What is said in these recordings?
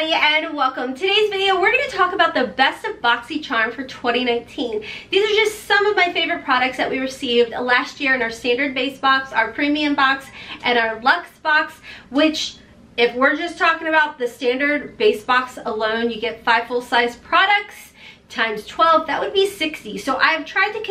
And welcome. Today's video we're going to talk about the best of Boxycharm for 2019. These are just some of my favorite products that we received last year in our standard base box, our premium box, and our luxe box, which if we're just talking about the standard base box alone, you get 5 full-size products times 12, that would be 60. So I've tried to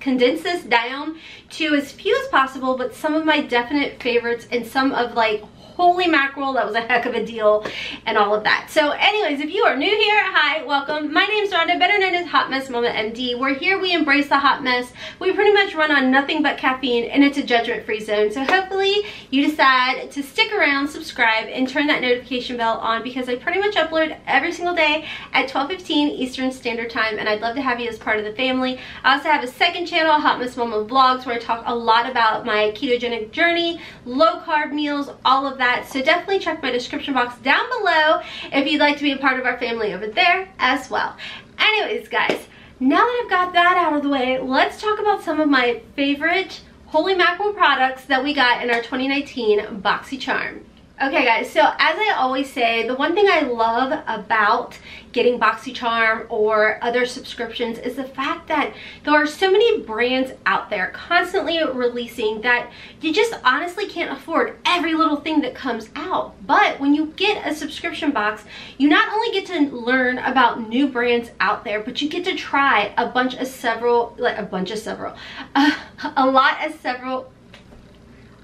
condense this down to as few as possible, but some of my definite favorites and some of like holy mackerel, that was a heck of a deal and all of that. So anyways, if you are new here, hi, welcome. My name's Rhonda, better known as Hot Mess Momma MD. We're here, we embrace the hot mess. We pretty much run on nothing but caffeine, and it's a judgment-free zone. So hopefully you decide to stick around, subscribe, and turn that notification bell on, because I pretty much upload every single day at 12:15 Eastern Standard Time, and I'd love to have you as part of the family. I also have a second channel, Hot Mess Momma Vlogs, where I talk a lot about my ketogenic journey, low-carb meals, all of that. So definitely check my description box down below if you'd like to be a part of our family over there as well. Anyways, guys, now that I've got that out of the way, let's talk about some of my favorite holy mackerel products that we got in our 2019 Boxycharm. Okay guys, so as I always say, the one thing I love about getting Boxycharm or other subscriptions is the fact that there are so many brands out there constantly releasing that you just honestly can't afford every little thing that comes out. But when you get a subscription box, you not only get to learn about new brands out there, but you get to try a lot of several.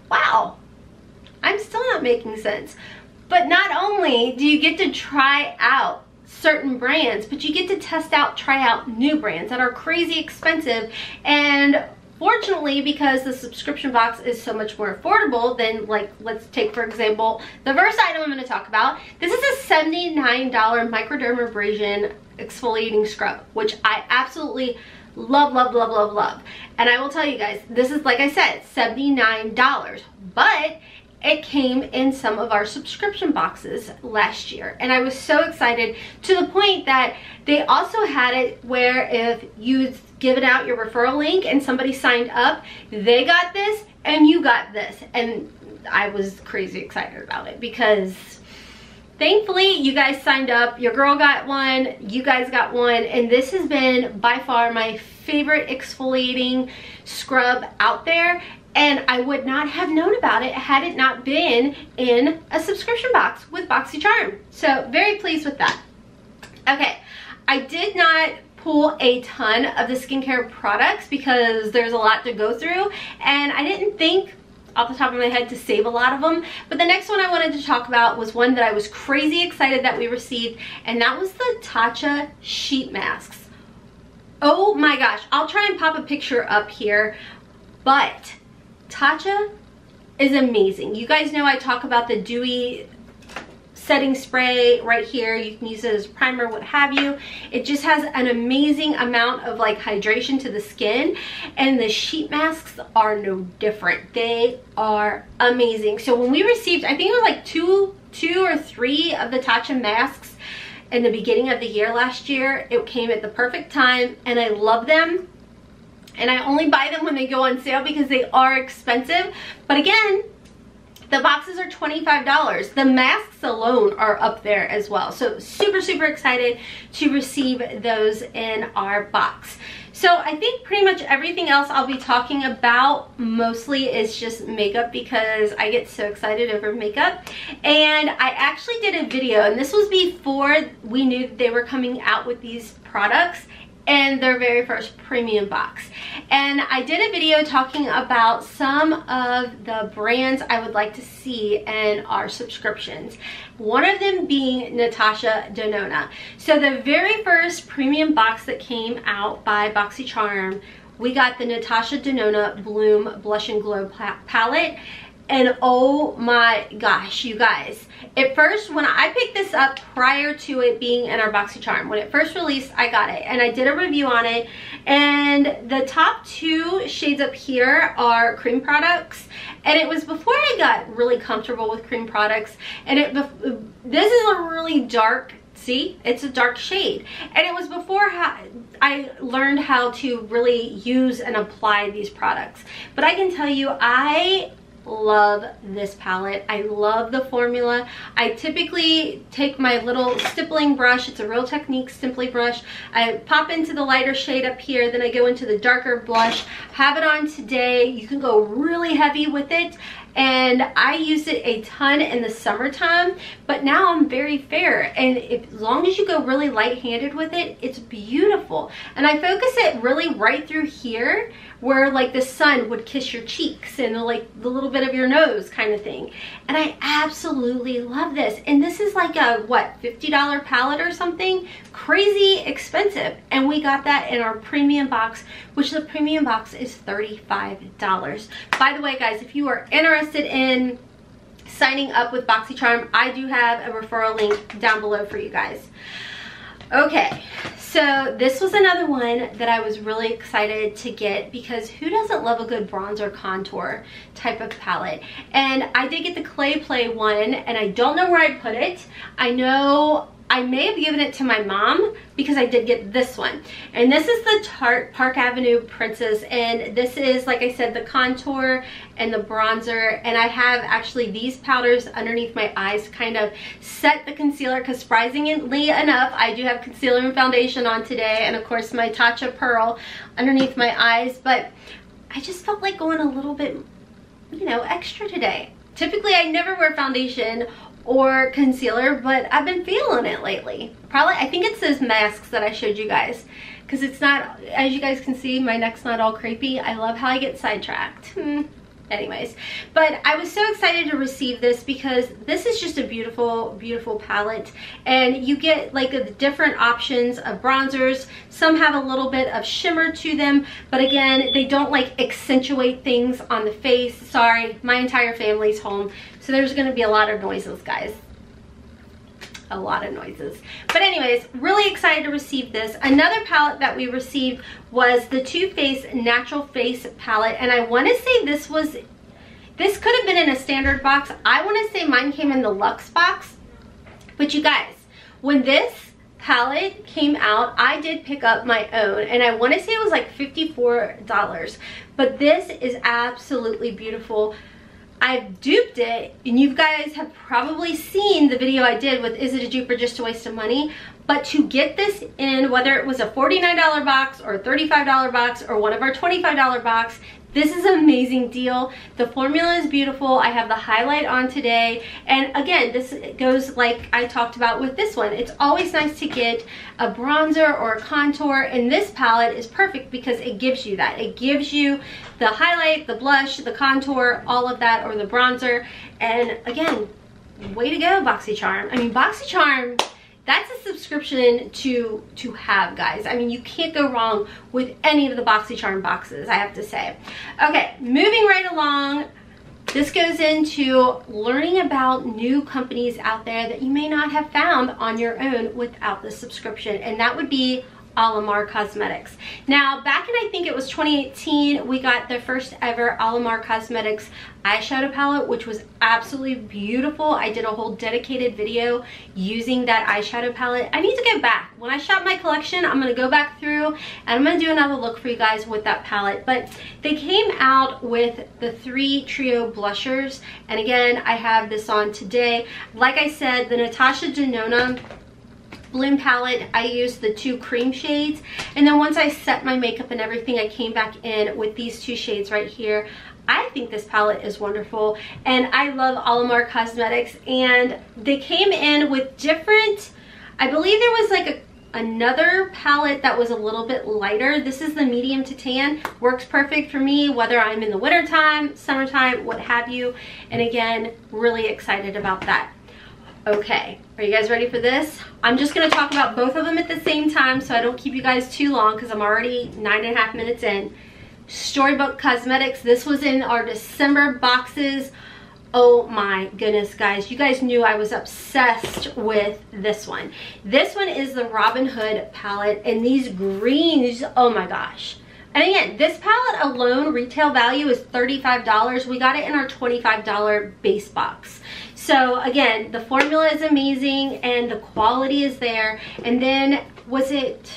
Wow. I'm still not making sense. But not only do you get to try out certain brands, but you get to try out new brands that are crazy expensive. And fortunately, because the subscription box is so much more affordable than, like, let's take for example the first item I'm going to talk about. This is a $79 microdermabrasion exfoliating scrub, which I absolutely love, love, love, love, love. And I will tell you guys, this is, like I said, $79, but it came in some of our subscription boxes last year, and I was so excited, to the point that they also had it where if you'd given out your referral link and somebody signed up, they got this and you got this. And I was crazy excited about it, because thankfully you guys signed up, your girl got one, you guys got one, and this has been by far my favorite exfoliating scrub out there. And I would not have known about it had it not been in a subscription box with Boxycharm. So very pleased with that. Okay, I did not pull a ton of the skincare products because there's a lot to go through, and I didn't think off the top of my head to save a lot of them. But the next one I wanted to talk about was one that I was crazy excited that we received, and that was the Tatcha sheet masks. Oh my gosh, I'll try and pop a picture up here, but Tatcha is amazing. You guys know I talk about the dewy setting spray right here. You can use it as primer, what have you. It just has an amazing amount of like hydration to the skin, and the sheet masks are no different. They are amazing. So when we received, I think it was like two or three of the Tatcha masks in the beginning of the year last year, it came at the perfect time, and I love them. And I only buy them when they go on sale because they are expensive. But again, the boxes are $25. The masks alone are up there as well. So super, super excited to receive those in our box. So I think pretty much everything else I'll be talking about mostly is just makeup, because I get so excited over makeup. And I actually did a video, and this was before we knew that they were coming out with these products and their very first premium box, and I did a video talking about some of the brands I would like to see in our subscriptions, one of them being Natasha Denona. So the very first premium box that came out by Boxycharm, we got the Natasha Denona Bloom Blush and Glow palette, and oh my gosh, you guys, at first when I picked this up, prior to it being in our Boxycharm, when it first released, I got it and I did a review on it, and the top two shades up here are cream products, and it was before I got really comfortable with cream products, and this is a really dark See, it's a dark shade. And it was before I learned how to really use and apply these products. But I can tell you, I love this palette. I love the formula. I typically take my little stippling brush. It's a Real Technique Simply brush. I pop into the lighter shade up here, then I go into the darker blush. Have it on today. You can go really heavy with it. And I use it a ton in the summertime, but now I'm very fair. And as long as you go really light-handed with it, it's beautiful. And I focus it really right through here where like the sun would kiss your cheeks and like the little bit of your nose kind of thing. And I absolutely love this. And this is like a, what, $50 palette or something? Crazy expensive. And we got that in our premium box, which the premium box is $35. By the way, guys, if you are interested in signing up with Boxycharm, I do have a referral link down below for you guys. Okay, so this was another one that I was really excited to get because who doesn't love a good bronzer contour type of palette? And I did get the Clay Play one, and I don't know where I put it. I know I may have given it to my mom because I did get this one. And this is the Tarte Park Avenue Princess. And this is, like I said, the contour and the bronzer. And I have actually these powders underneath my eyes to kind of set the concealer, because surprisingly enough, I do have concealer and foundation on today. And of course my Tatcha Pearl underneath my eyes. But I just felt like going a little bit, you know, extra today. Typically I never wear foundation or concealer, but I've been feeling it lately. Probably, I think it's those masks that I showed you guys, because it's not, as you guys can see, my neck's not all creepy. I love how I get sidetracked. Anyways, but I was so excited to receive this because this is just a beautiful, beautiful palette. And you get like the different options of bronzers. Some have a little bit of shimmer to them, but again, they don't like accentuate things on the face. Sorry, my entire family's home, so there's going to be a lot of noises, guys. A lot of noises. But anyways, really excited to receive this. Another palette that we received was the Too Faced Natural Face palette, and I want to say this could have been in a standard box. I want to say mine came in the luxe box. But you guys, when this palette came out, I did pick up my own, and I want to say it was like $54, but this is absolutely beautiful. I've duped it, and you guys have probably seen the video I did with Is It a Dupe or Just a Waste of Money? But to get this in, whether it was a $49 box or a $35 box or one of our $25 box, this is an amazing deal. The formula is beautiful. I have the highlight on today. And again, this goes like I talked about with this one. It's always nice to get a bronzer or a contour, and this palette is perfect because it gives you that. It gives you the highlight, the blush, the contour, all of that, or the bronzer. And again, way to go, Boxycharm. I mean, Boxycharm, that's a subscription to have, guys. I mean, you can't go wrong with any of the Boxycharm boxes, I have to say. Okay, moving right along. This goes into learning about new companies out there that you may not have found on your own without the subscription, and that would be Alamar Cosmetics. Now, back in, I think it was 2018, we got the first ever Alamar Cosmetics eyeshadow palette, which was absolutely beautiful. I did a whole dedicated video using that eyeshadow palette. I need to go back. When I shop my collection, I'm going to go back through and I'm going to do another look for you guys with that palette. But they came out with the 3 trio blushers, and again, I have this on today. Like I said, the Natasha Denona Bloom palette, I used the 2 cream shades, and then once I set my makeup and everything, I came back in with these 2 shades right here. I think this palette is wonderful, and I love Alamar Cosmetics, and they came in with different, I believe there was like another palette that was a little bit lighter. This is the medium to tan. Works perfect for me, whether I'm in the wintertime, summertime, what have you. And again, really excited about that. Okay, are you guys ready for this? I'm just going to talk about both of them at the same time so I don't keep you guys too long, because I'm already 9.5 minutes in. Storybook Cosmetics, this was in our December boxes. Oh my goodness, guys. You guys knew I was obsessed with this one. This one is the Robin Hood palette, and these greens, oh my gosh. And again, this palette alone, retail value is $35. We got it in our $25 base box. So again, the formula is amazing and the quality is there. And then was it,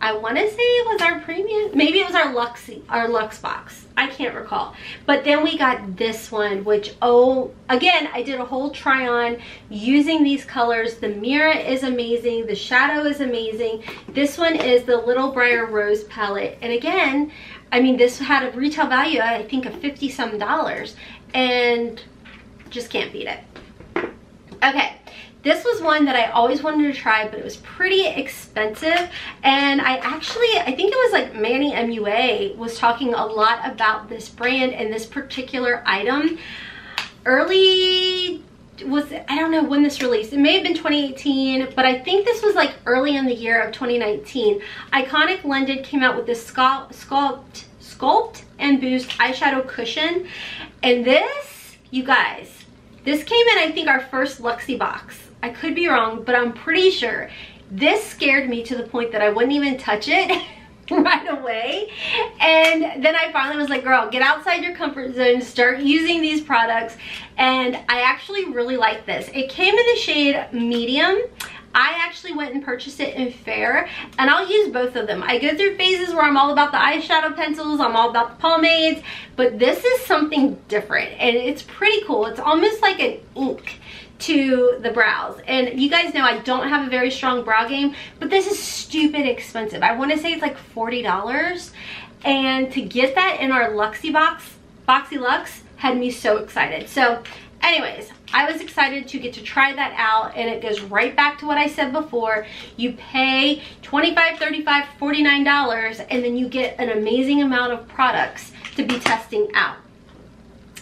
I want to say it was our premium, maybe it was our luxe box, I can't recall. But then we got this one, which, oh, again, I did a whole try on using these colors. The mirror is amazing, the shadow is amazing. This one is the Little Briar Rose palette, and again, I mean, this had a retail value, I think, of $50 some, and just can't beat it. Okay, this was one that I always wanted to try, but it was pretty expensive. And I actually, I think it was like Manny MUA was talking a lot about this brand and this particular item. Early, was it, I don't know when this released. It may have been 2018, but I think this was like early in the year of 2019. Iconic London came out with this Sculpt and Boost eyeshadow cushion. And this, you guys, this came in, I think, our first Luxie box. I could be wrong, but I'm pretty sure this scared me to the point that I wouldn't even touch it right away. And then I finally was like, girl, get outside your comfort zone, start using these products. And I actually really like this. It came in the shade medium. I actually went and purchased it in Fair, and I'll use both of them. I go through phases where I'm all about the eyeshadow pencils, I'm all about the pomades, but this is something different, and it's pretty cool. It's almost like an ink to the brows, and you guys know I don't have a very strong brow game, but this is stupid expensive. I want to say it's like $40, and to get that in our Luxie box, Boxy Luxe, had me so excited. So anyways, I was excited to get to try that out, and it goes right back to what I said before. You pay $25, $35, $49, and then you get an amazing amount of products to be testing out.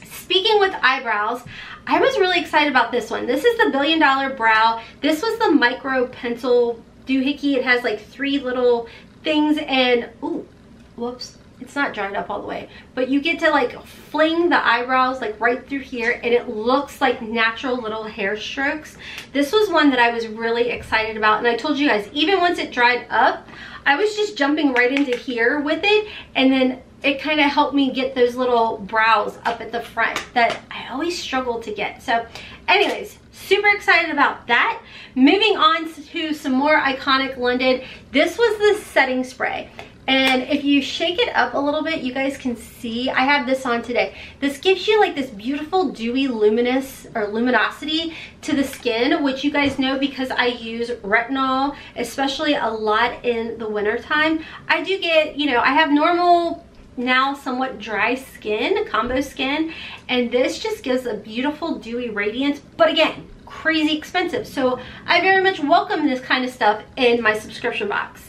Speaking with eyebrows, I was really excited about this one. This is the $1 Billion Brow. This was the micro pencil doohickey. It has like three little things, and ooh, whoops. It's not dried up all the way, but you get to like fling the eyebrows like right through here, and it looks like natural little hair strokes. This was one that I was really excited about, and I told you guys, even once it dried up, I was just jumping right into here with it, and then it kind of helped me get those little brows up at the front that I always struggle to get. So anyways, super excited about that. Moving on to some more Iconic London. This was the setting spray. And if you shake it up a little bit, you guys can see, I have this on today. This gives you like this beautiful dewy luminosity to the skin, which you guys know because I use retinol, especially a lot in the winter time. I do get, you know, I have normal, now somewhat dry skin, combo skin, and this just gives a beautiful dewy radiance, but again, crazy expensive. So I very much welcome this kind of stuff in my subscription box.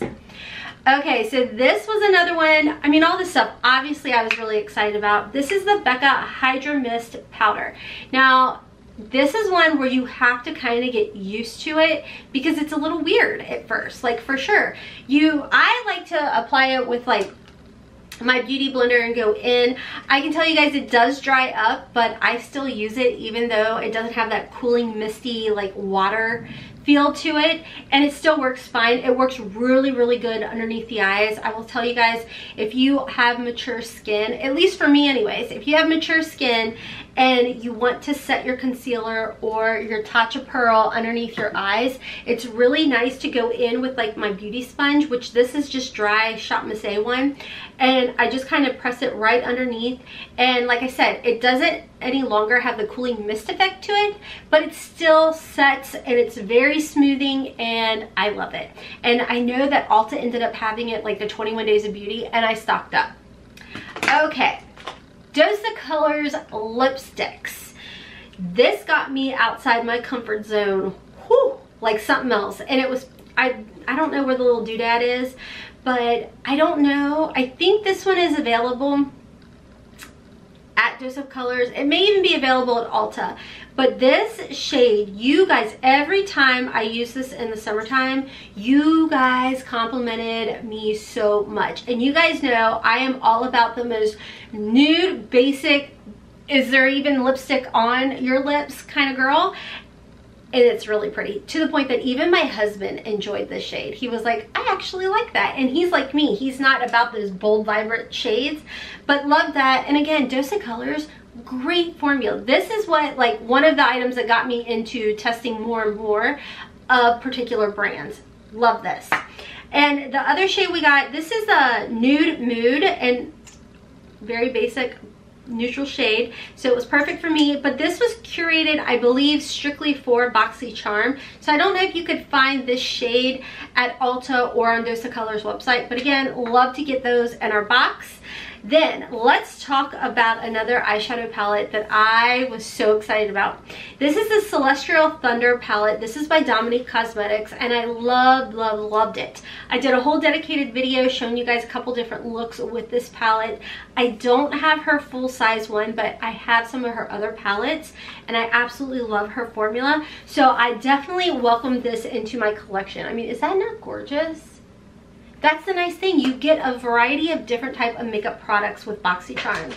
Okay, so this was another one. I mean, all this stuff, obviously, I was really excited about. This is the Becca Hydro Mist Powder. Now, this is one where you have to kind of get used to it because it's a little weird at first, like for sure. I like to apply it with like my beauty blender and go in. I can tell you guys it does dry up, but I still use it even though it doesn't have that cooling, misty, like water feel to it, and it still works fine. It works really, really good underneath the eyes. I will tell you guys, if you have mature skin, at least for me anyways, if you have mature skin and you want to set your concealer or your Tatcha Pearl underneath your eyes, it's really nice to go in with like my beauty sponge, which this is just dry Shop Miss A one, and I just kind of press it right underneath, and like I said, it doesn't any longer have the cooling mist effect to it, but it still sets, and it's very smoothing, and I love it. And I know that Ulta ended up having it like the 21 Days of Beauty, and I stocked up. Okay, Dose of Colors lipsticks. This got me outside my comfort zone, whew, like something else. And it was, I don't know where the little doodad is, but I don't know. I think this one is available at Dose of Colors. It may even be available at Ulta. But this shade, you guys, every time I use this in the summertime, you guys complimented me so much. And you guys know I am all about the most nude, basic, is there even lipstick on your lips kind of girl. And it's really pretty, to the point that even my husband enjoyed this shade. He was like, I actually like that. And he's like me, he's not about those bold, vibrant shades, but love that. And again, Dose of Colors great formula. This is what, like, one of the items that got me into testing more and more of particular brands. Love this. And the other shade we got, this is a Nude Mood, and very basic neutral shade, so it was perfect for me. But this was curated, I believe, strictly for Boxycharm, so I don't know if you could find this shade at Ulta or on Dose of Colors website, but again, love to get those in our box. Then let's talk about another eyeshadow palette that I was so excited about. This is the Celestial Thunder palette. This is by Dominique Cosmetics, and I loved it. I did a whole dedicated video showing you guys a couple different looks with this palette. I don't have her full size one, but I have some of her other palettes, and I absolutely love her formula. So I definitely welcome this into my collection. I mean, is that not gorgeous? That's the nice thing. You get a variety of different type of makeup products with BoxyCharm.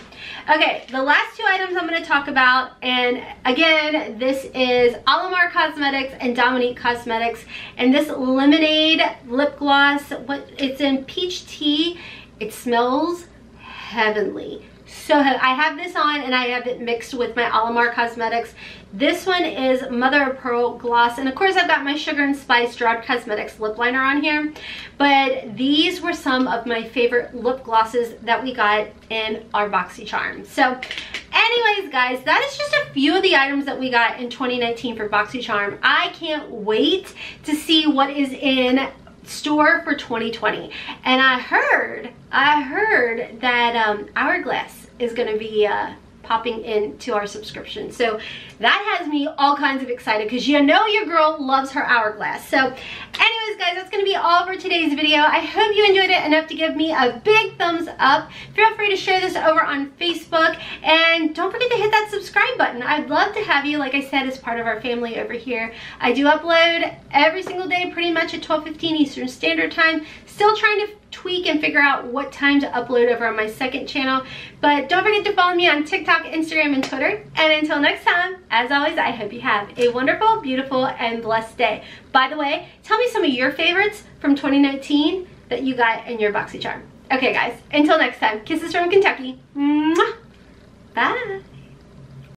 Okay, the last two items I'm going to talk about, and again, this is Alamar Cosmetics and Dominique Cosmetics, and this Lemonade lip gloss. It's in peach tea. It smells heavenly. So I have this on, and I have it mixed with my Alamar Cosmetics. This one is Mother of Pearl Gloss, and of course I've got my Sugar and Spice Drought Cosmetics lip liner on here. But these were some of my favorite lip glosses that we got in our BoxyCharm. So anyways, guys, that is just a few of the items that we got in 2019 for BoxyCharm. I can't wait to see what is in store for 2020. And I heard that Hourglass is going to be popping into our subscription, so that has me all kinds of excited, because you know your girl loves her Hourglass. So anyways, guys, that's going to be all for today's video. I hope you enjoyed it enough to give me a big thumbs up. Feel free to share this over on Facebook, and don't forget to hit that subscribe button. I'd love to have you, like I said, as part of our family over here. I do upload every single day pretty much at 12:15 Eastern Standard Time. Still trying to tweak and figure out what time to upload over on my second channel. But don't forget to follow me on TikTok, Instagram, and Twitter. And until next time, as always, I hope you have a wonderful, beautiful, and blessed day. By the way, tell me some of your favorites from 2019 that you got in your BoxyCharm. Okay, guys, until next time, kisses from Kentucky. Mwah. Bye.